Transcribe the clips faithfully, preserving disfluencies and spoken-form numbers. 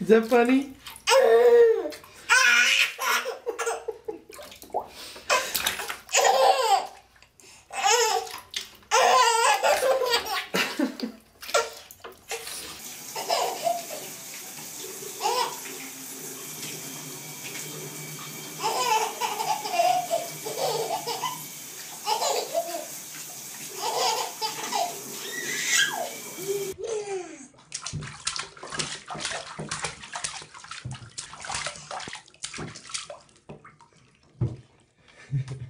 Is that funny?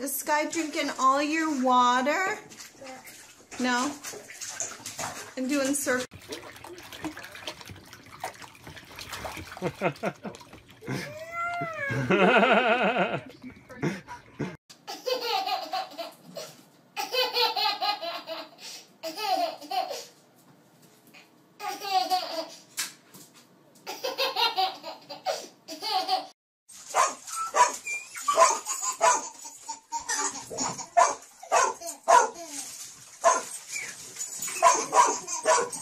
Is Skye drinking all your water? No? I'm doing circles. What?